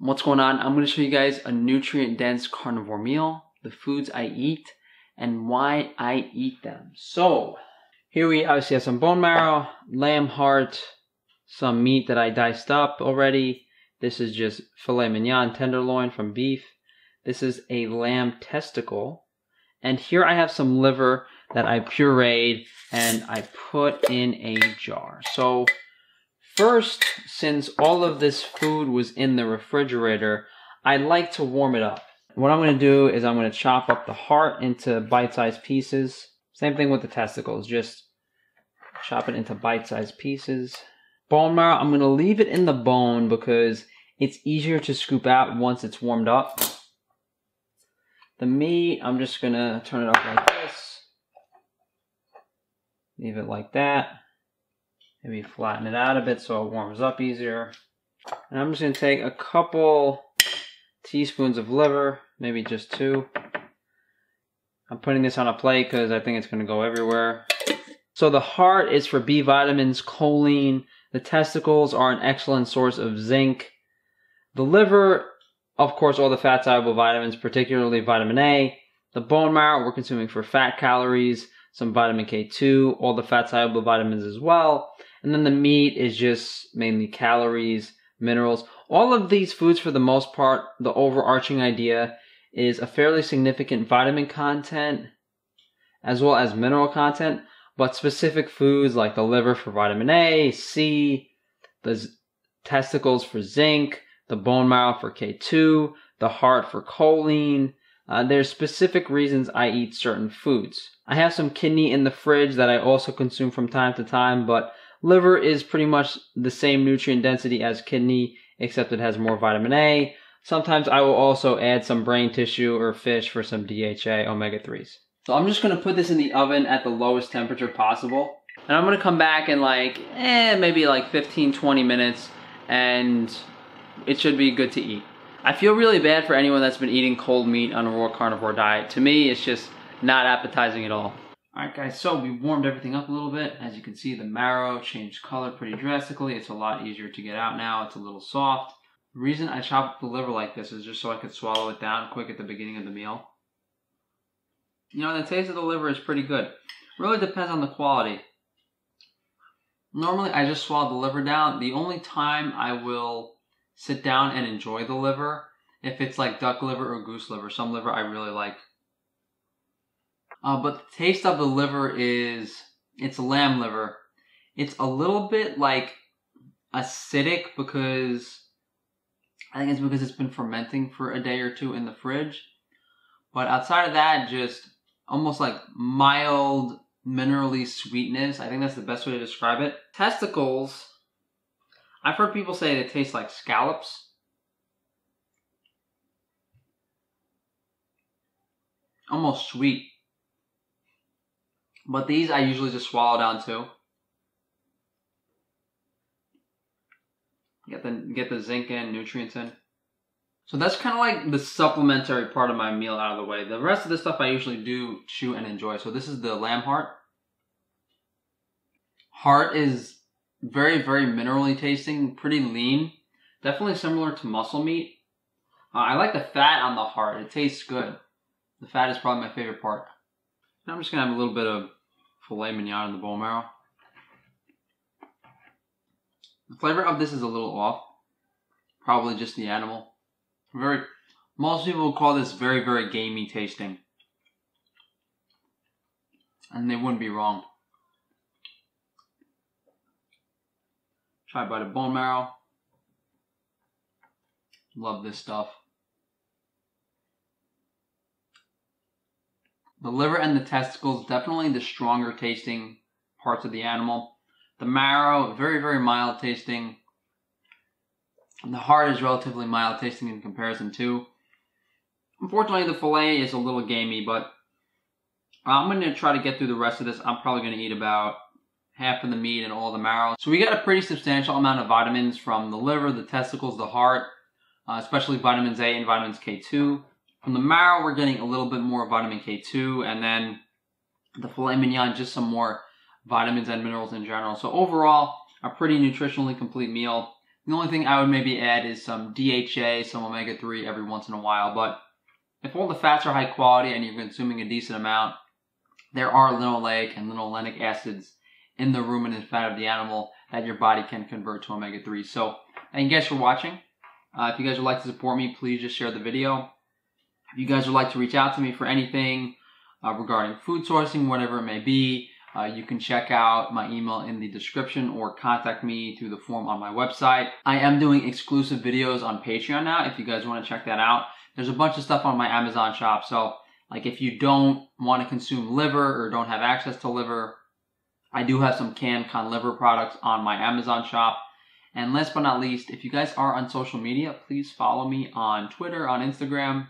What's going on? I'm going to show you guys a nutrient-dense carnivore meal, the foods I eat, and why I eat them. So, here we obviously have some bone marrow, lamb heart, some meat that I diced up already. This is just filet mignon tenderloin from beef. This is a lamb testicle. And here I have some liver that I pureed and I put in a jar. So, first, since all of this food was in the refrigerator, I like to warm it up. What I'm going to do is I'm going to chop up the heart into bite-sized pieces. Same thing with the testicles, just chop it into bite-sized pieces. Bone marrow, I'm going to leave it in the bone because it's easier to scoop out once it's warmed up. The meat, I'm just going to turn it up like this. Leave it like that. Maybe flatten it out a bit so it warms up easier. And I'm just going to take a couple teaspoons of liver, maybe just two. I'm putting this on a plate because I think it's going to go everywhere. So the heart is for B vitamins, choline. The testicles are an excellent source of zinc. The liver, of course, all the fat-soluble vitamins, particularly vitamin A. The bone marrow, we're consuming for fat calories, some vitamin K2, all the fat-soluble vitamins as well. And then the meat is just mainly calories, minerals. All of these foods, for the most part, the overarching idea is a fairly significant vitamin content as well as mineral content, but specific foods like the liver for vitamin A, C, the testicles for zinc, the bone marrow for K2, the heart for choline. There's specific reasons I eat certain foods. I have some kidney in the fridge that I also consume from time to time, but liver is pretty much the same nutrient density as kidney, except it has more vitamin A. Sometimes I will also add some brain tissue or fish for some DHA omega-3s. So I'm just gonna put this in the oven at the lowest temperature possible. And I'm gonna come back in like, maybe like 15, 20 minutes, and it should be good to eat. I feel really bad for anyone that's been eating cold meat on a raw carnivore diet. To me, it's just not appetizing at all. All right, guys, so we warmed everything up a little bit. As you can see, the marrow changed color pretty drastically. It's a lot easier to get out now. It's a little soft. The reason I chop up the liver like this is just so I could swallow it down quick at the beginning of the meal. You know, the taste of the liver is pretty good. Really depends on the quality. Normally, I just swallow the liver down. The only time I will sit down and enjoy the liver, if it's like duck liver or goose liver. Some liver I really like. But the taste of the liver is, it's lamb liver. It's a little bit like acidic because, I think it's because it's been fermenting for a day or two in the fridge. But outside of that, just almost like mild, minerally sweetness. I think that's the best way to describe it. Testicles, I've heard people say they taste like scallops. Almost sweet. But these I usually just swallow down too. Get the zinc in, nutrients in. So that's kind of like the supplementary part of my meal out of the way. The rest of the stuff I usually do chew and enjoy. So this is the lamb heart. Heart is very, very minerally tasting, pretty lean. Definitely similar to muscle meat. I like the fat on the heart. It tastes good. The fat is probably my favorite part. And I'm just going to have a little bit of filet mignon in the bone marrow. The flavor of this is a little off. Probably just the animal. Most people would call this very, very gamey tasting. And they wouldn't be wrong. Try a bite of bone marrow. Love this stuff. The liver and the testicles, definitely the stronger tasting parts of the animal. The marrow, very, very mild tasting. And the heart is relatively mild tasting in comparison too. Unfortunately, the filet is a little gamey, but I'm going to try to get through the rest of this. I'm probably going to eat about half of the meat and all the marrow. So we got a pretty substantial amount of vitamins from the liver, the testicles, the heart, especially vitamins A and vitamins K2. From the marrow, we're getting a little bit more vitamin K2, and then the filet mignon, just some more vitamins and minerals in general. So overall, a pretty nutritionally complete meal. The only thing I would maybe add is some DHA, some omega-3 every once in a while, but if all the fats are high quality and you're consuming a decent amount, there are linoleic and linolenic acids in the ruminant fat of the animal that your body can convert to omega-3. So thank you guys for watching. If you guys would like to support me, please just share the video. If you guys would like to reach out to me for anything regarding food sourcing, whatever it may be, you can check out my email in the description or contact me through the form on my website. I am doing exclusive videos on Patreon now if you guys want to check that out. There's a bunch of stuff on my Amazon shop, so like if you don't want to consume liver or don't have access to liver, I do have some CanCon liver products on my Amazon shop. And last but not least, if you guys are on social media, please follow me on Twitter, on Instagram.